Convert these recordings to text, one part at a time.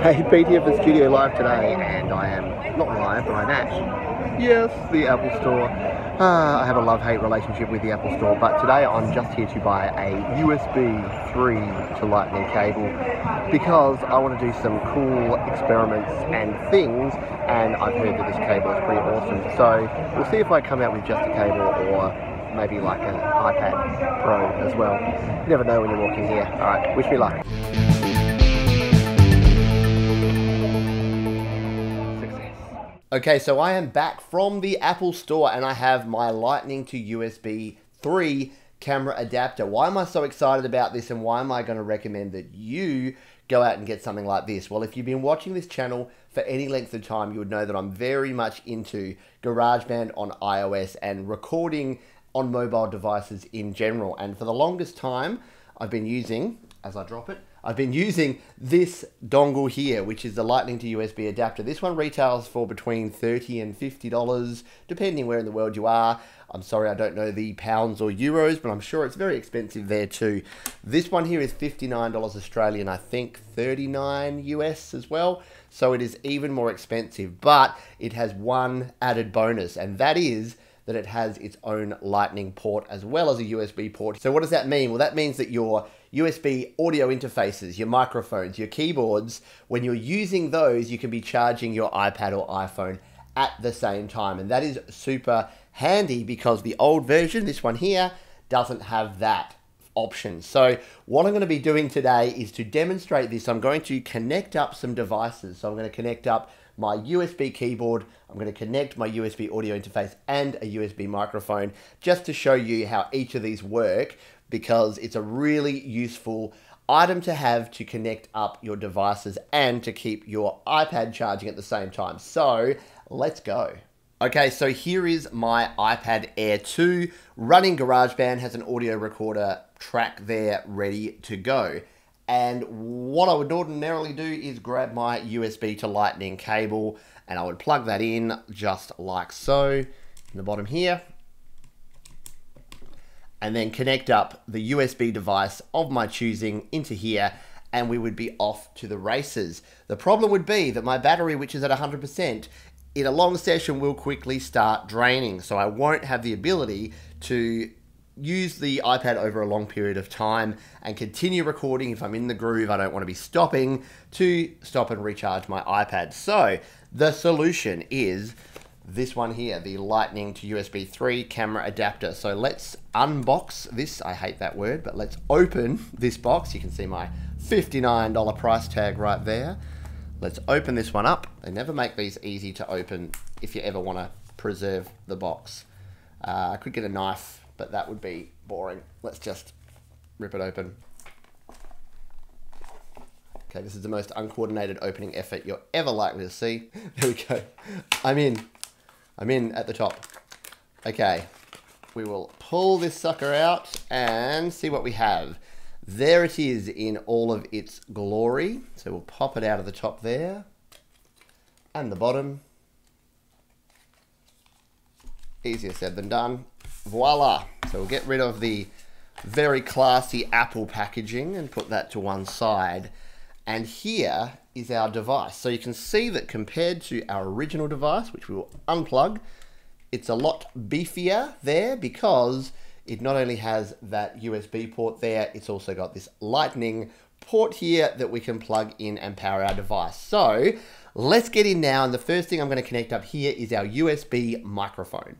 Hey, Pete here for Studio Live today, and I am not live, but I'm at, yes, the Apple Store. I have a love-hate relationship with the Apple Store, but today I'm just here to buy a USB 3 to Lightning cable because I want to do some cool experiments and things, and I've heard that this cable is pretty awesome. So we'll see if I come out with just a cable or maybe like an iPad Pro as well. You never know when you walk in here. Alright, wish me luck. Okay, so I am back from the Apple Store and I have my Lightning to USB 3 camera adapter. Why am I so excited about this, and why am I going to recommend that you go out and get something like this? Well, if you've been watching this channel for any length of time, you would know that I'm very much into GarageBand on iOS and recording on mobile devices in general. And for the longest time, I've been using, as I drop it, I've been using this dongle here, which is the Lightning to USB adapter. This one retails for between $30 and $50, depending where in the world you are. I'm sorry, I don't know the pounds or euros, but I'm sure it's very expensive there too. This one here is $59 Australian, I think $39 US as well. So it is even more expensive, but it has one added bonus, and that is that it has its own Lightning port as well as a USB port. So what does that mean? Well, that means that your USB audio interfaces, your microphones, your keyboards, when you're using those, you can be charging your iPad or iPhone at the same time. And that is super handy because the old version, this one here, doesn't have that option. So what I'm going to be doing today is to demonstrate this. I'm going to connect up some devices. So I'm going to connect up my USB keyboard, I'm going to connect my USB audio interface and a USB microphone just to show you how each of these work, because it's a really useful item to have to connect up your devices and to keep your iPad charging at the same time. So let's go. Okay, so here is my iPad Air 2 running GarageBand, has an audio recorder track there ready to go. And what I would ordinarily do is grab my USB to Lightning cable and I would plug that in just like so in the bottom here, and then connect up the USB device of my choosing into here, and we would be off to the races. The problem would be that my battery, which is at 100%, in a long session will quickly start draining, so I won't have the ability to use the iPad over a long period of time and continue recording. If I'm in the groove, I don't want to be stopping to stop and recharge my iPad. So the solution is this one here, the Lightning to USB 3 camera adapter. So let's unbox this. I hate that word, but let's open this box. You can see my $59 price tag right there. Let's open this one up. They never make these easy to open if you ever want to preserve the box. I could get a knife, but that would be boring. Let's just rip it open. Okay, this is the most uncoordinated opening effort you're ever likely to see. There we go. I'm in at the top. Okay, we will pull this sucker out and see what we have. There it is in all of its glory. So we'll pop it out of the top there and the bottom. Easier said than done. Voila. So we'll get rid of the very classy Apple packaging and put that to one side. And here is our device. So you can see that compared to our original device, which we will unplug, it's a lot beefier there because it not only has that USB port there, it's also got this Lightning port here that we can plug in and power our device. So let's get in now. And the first thing I'm going to connect up here is our USB microphone.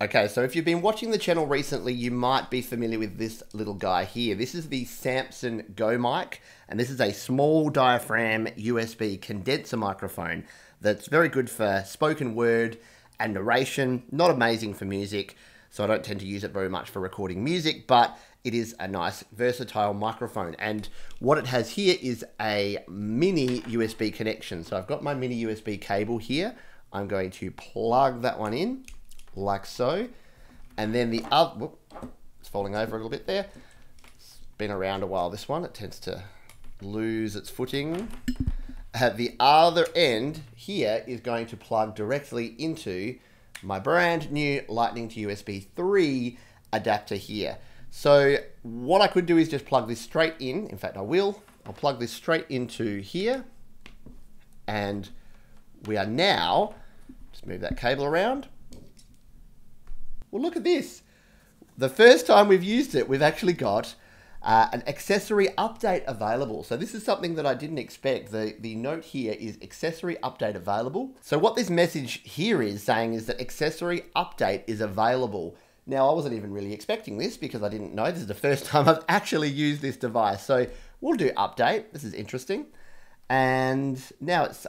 Okay, so if you've been watching the channel recently, you might be familiar with this little guy here. This is the Samson Go Mic, and this is a small diaphragm USB condenser microphone that's very good for spoken word and narration, not amazing for music, so I don't tend to use it very much for recording music, but it is a nice versatile microphone. And what it has here is a mini USB connection. So I've got my mini USB cable here. I'm going to plug that one in, like so, and then the other, whoop, it's falling over a little bit there. It's been around a while, this one. It tends to lose its footing. At the other end here is going to plug directly into my brand new Lightning to USB 3 adapter here. So what I could do is just plug this straight in. In fact, I'll plug this straight into here. And we are now, just move that cable around. Well, look at this. The first time we've used it, we've actually got an accessory update available. So this is something that I didn't expect. The note here is accessory update available. So what this message here is saying is that accessory update is available. Now, I wasn't even really expecting this because I didn't know. This is the first time I've actually used this device. So we'll do update. This is interesting. And now it's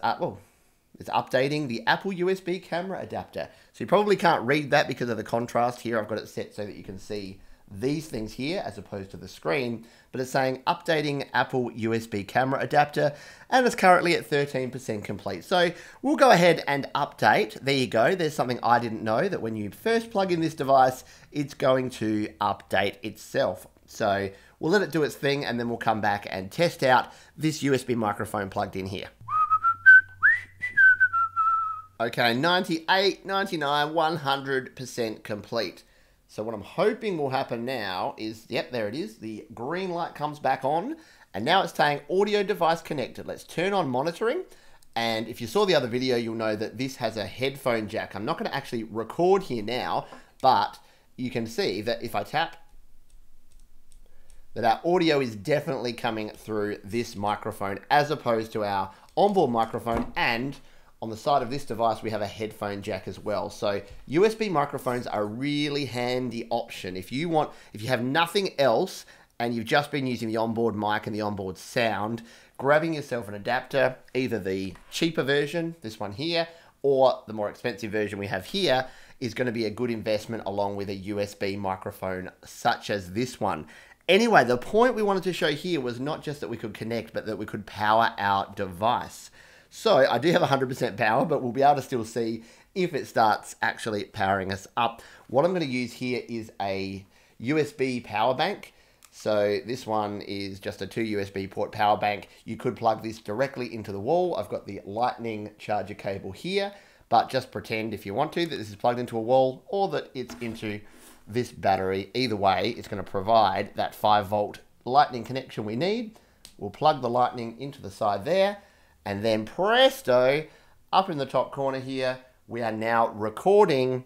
updating the Apple USB camera adapter. So you probably can't read that because of the contrast here. I've got it set so that you can see these things here as opposed to the screen, but it's saying updating Apple USB camera adapter, and it's currently at 13% complete. So we'll go ahead and update. There you go. There's something I didn't know, that when you first plug in this device, it's going to update itself. So we'll let it do its thing, and then we'll come back and test out this USB microphone plugged in here. Okay, 98, 99, 100% complete. So what I'm hoping will happen now is, yep, there it is. The green light comes back on, and now it's saying audio device connected. Let's turn on monitoring. And if you saw the other video, you'll know that this has a headphone jack. I'm not going to actually record here now, but you can see that if I tap, that our audio is definitely coming through this microphone as opposed to our onboard microphone. And on the side of this device, we have a headphone jack as well. So USB microphones are a really handy option. If you have nothing else and you've just been using the onboard mic and the onboard sound, grabbing yourself an adapter, either the cheaper version, this one here, or the more expensive version we have here, is going to be a good investment along with a USB microphone such as this one. Anyway, the point we wanted to show here was not just that we could connect, but that we could power our device. So I do have 100% power, but we'll be able to still see if it starts actually powering us up. What I'm going to use here is a USB power bank. So this one is just a 2 USB port power bank. You could plug this directly into the wall. I've got the Lightning charger cable here, but just pretend if you want to that this is plugged into a wall or that it's into this battery. Either way, it's going to provide that 5-volt Lightning connection we need. We'll plug the Lightning into the side there. And then presto, up in the top corner here, we are now recording.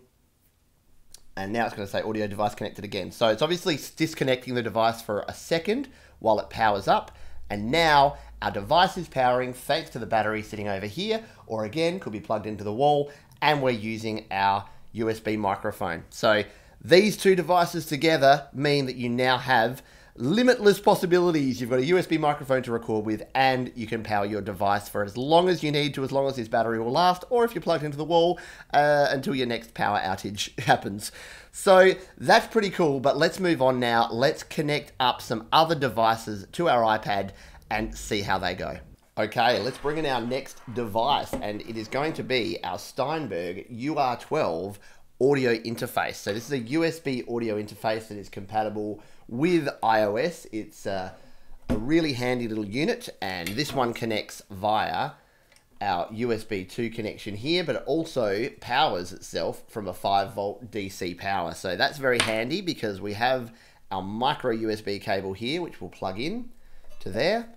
And now it's going to say audio device connected again. So it's obviously disconnecting the device for a second while it powers up. And now our device is powering thanks to the battery sitting over here, or again, could be plugged into the wall, and we're using our USB microphone. So these two devices together mean that you now have limitless possibilities. You've got a USB microphone to record with, and you can power your device for as long as you need to, as long as this battery will last, or if you're plugged into the wall, until your next power outage happens. So that's pretty cool, but let's move on now. Let's connect up some other devices to our iPad and see how they go. Okay, let's bring in our next device, and it is going to be our Steinberg UR12 audio interface. So this is a USB audio interface that is compatible with iOS. It's a really handy little unit, and this one connects via our USB 2 connection here, but it also powers itself from a 5-volt DC power. So that's very handy because we have our micro USB cable here, which we'll plug in to there.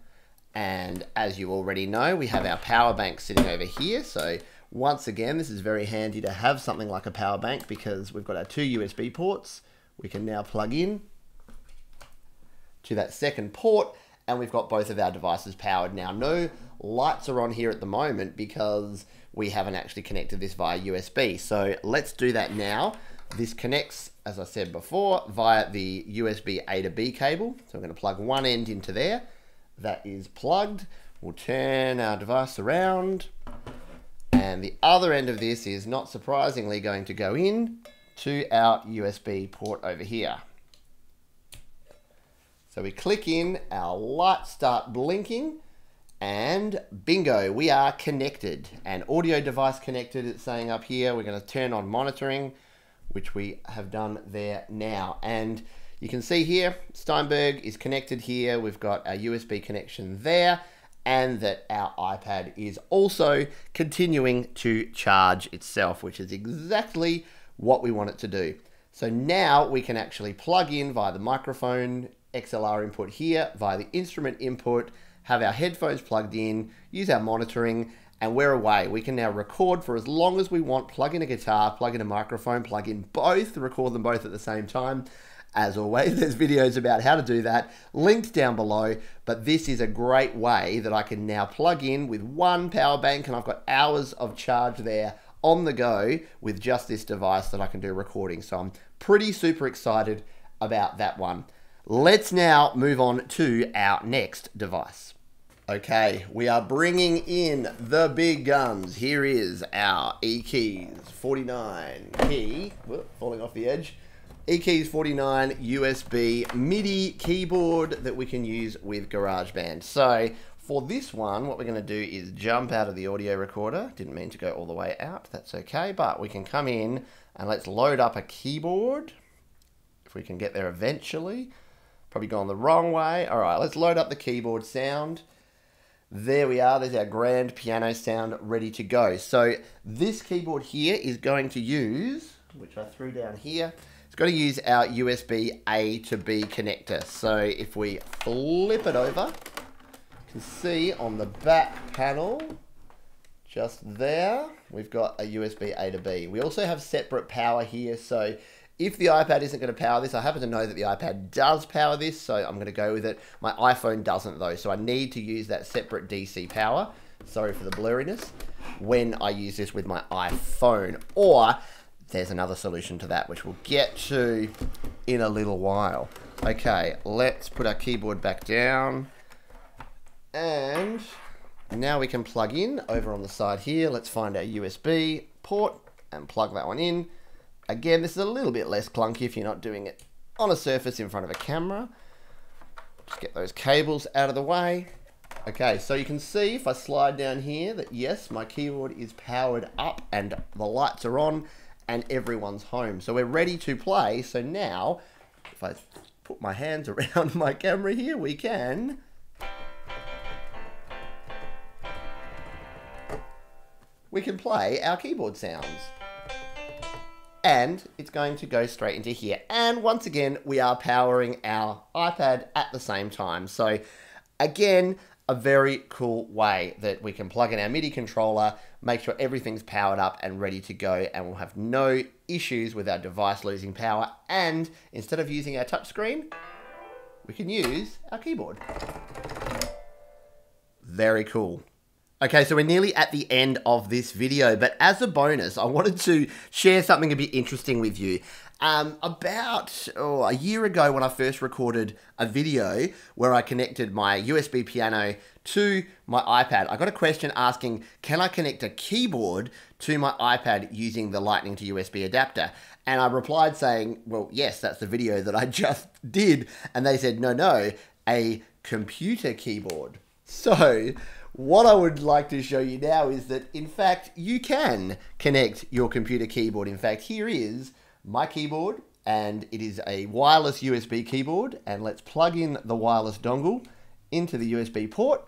And as you already know, we have our power bank sitting over here. So once again, this is very handy to have something like a power bank because we've got our 2 USB ports. We can now plug in to that second port, and we've got both of our devices powered now. No lights are on here at the moment because we haven't actually connected this via USB. So let's do that now. This connects, as I said before, via the USB A to B cable. So I'm going to plug one end into there. That is plugged. We'll turn our device around. And the other end of this is, not surprisingly, going to go in to our USB port over here. So we click in, our lights start blinking, and bingo, we are connected. An audio device connected, it's saying up here. We're going to turn on monitoring, which we have done there now. And you can see here, Steinberg is connected here. We've got our USB connection there, and that our iPad is also continuing to charge itself, which is exactly what we want it to do. So now we can actually plug in via the microphone XLR input here, via the instrument input, have our headphones plugged in, use our monitoring, and we're away. We can now record for as long as we want, plug in a guitar, plug in a microphone, plug in both, record them both at the same time. As always, there's videos about how to do that, linked down below, but this is a great way that I can now plug in with one power bank, and I've got hours of charge there on the go with just this device that I can do recording. So I'm pretty super excited about that one. Let's now move on to our next device. Okay, we are bringing in the big guns. Here is our eKeys 49 key, falling off the edge. eKeys 49 USB MIDI keyboard that we can use with GarageBand. So for this one, what we're gonna do is jump out of the audio recorder. Didn't mean to go all the way out, that's okay, but we can come in and let's load up a keyboard. If we can get there eventually. Probably gone the wrong way. All right, let's load up the keyboard sound. There we are, there's our grand piano sound ready to go. So this keyboard here is going to use, which I threw down here, got to use our USB A to B connector. So if we flip it over, you can see on the back panel, just there, we've got a USB A to B. We also have separate power here. So if the iPad isn't going to power this, I happen to know that the iPad does power this, so I'm going to go with it. My iPhone doesn't though, so I need to use that separate DC power. Sorry for the blurriness. When I use this with my iPhone, or there's another solution to that, which we'll get to in a little while. Okay, let's put our keyboard back down. And now we can plug in over on the side here. Let's find our USB port and plug that one in. Again, this is a little bit less clunky if you're not doing it on a surface in front of a camera. Just get those cables out of the way. Okay, so you can see if I slide down here that yes, my keyboard is powered up and the lights are on. And everyone's home. So we're ready to play. So now, if I put my hands around my camera here, we can play our keyboard sounds. And it's going to go straight into here. And once again, we are powering our iPad at the same time. So again, a very cool way that we can plug in our MIDI controller, make sure everything's powered up and ready to go, and we'll have no issues with our device losing power. And instead of using our touchscreen, we can use our keyboard. Very cool. Okay, so we're nearly at the end of this video, but as a bonus, I wanted to share something a bit interesting with you. About a year ago when I first recorded a video where I connected my USB piano to my iPad, I got a question asking, can I connect a keyboard to my iPad using the Lightning to USB adapter? And I replied saying, well, yes, that's the video that I just did. And they said, no, a computer keyboard. So what I would like to show you now is that, in fact, you can connect your computer keyboard. In fact, here is my keyboard, and it is a wireless USB keyboard, and let's plug in the wireless dongle into the USB port.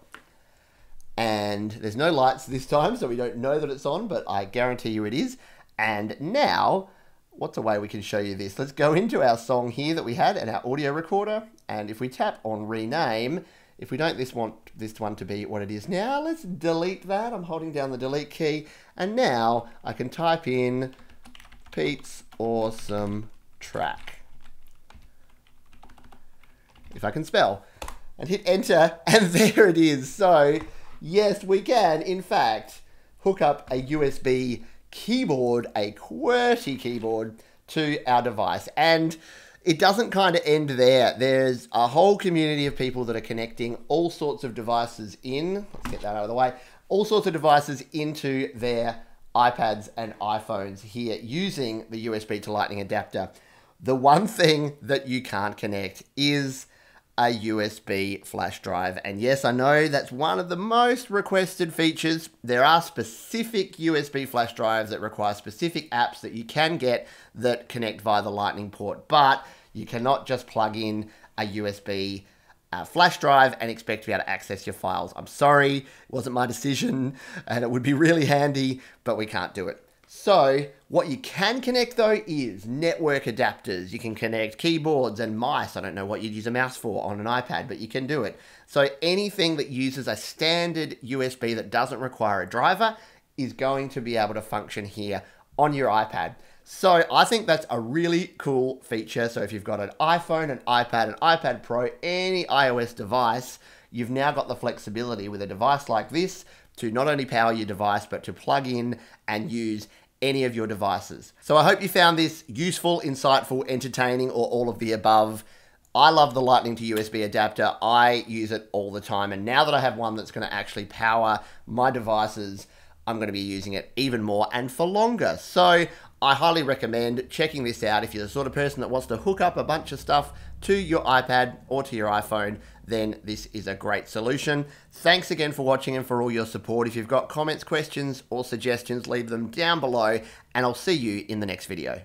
And there's no lights this time, so we don't know that it's on, but I guarantee you it is. And now, what's a way we can show you this? Let's go into our song here that we had and our audio recorder, and if we tap on rename, if we don't want this one to be what it is now, let's delete that. I'm holding down the delete key, and now I can type in Pete's Awesome Track, if I can spell, and hit enter, and there it is. So yes, we can in fact hook up a USB keyboard, a QWERTY keyboard, to our device. And it doesn't kind of end there. There's a whole community of people that are connecting all sorts of devices in, let's get that out of the way, all sorts of devices into their iPads and iPhones here using the USB to Lightning adapter. The one thing that you can't connect is a USB flash drive. And yes, I know that's one of the most requested features. There are specific USB flash drives that require specific apps that you can get that connect via the Lightning port, but you cannot just plug in a USB flash drive and expect to be able to access your files. I'm sorry, it wasn't my decision, and it would be really handy, but we can't do it. So what you can connect though is network adapters. You can connect keyboards and mice. I don't know what you'd use a mouse for on an iPad, but you can do it. So anything that uses a standard USB that doesn't require a driver is going to be able to function here on your iPad. So I think that's a really cool feature. So if you've got an iPhone, an iPad Pro, any iOS device, you've now got the flexibility with a device like this to not only power your device, but to plug in and use any of your devices. So I hope you found this useful, insightful, entertaining, or all of the above. I love the Lightning to USB adapter. I use it all the time. And now that I have one that's going to actually power my devices, I'm going to be using it even more and for longer. So I highly recommend checking this out. If you're the sort of person that wants to hook up a bunch of stuff to your iPad or to your iPhone, then this is a great solution. Thanks again for watching and for all your support. If you've got comments, questions, or suggestions, leave them down below, and I'll see you in the next video.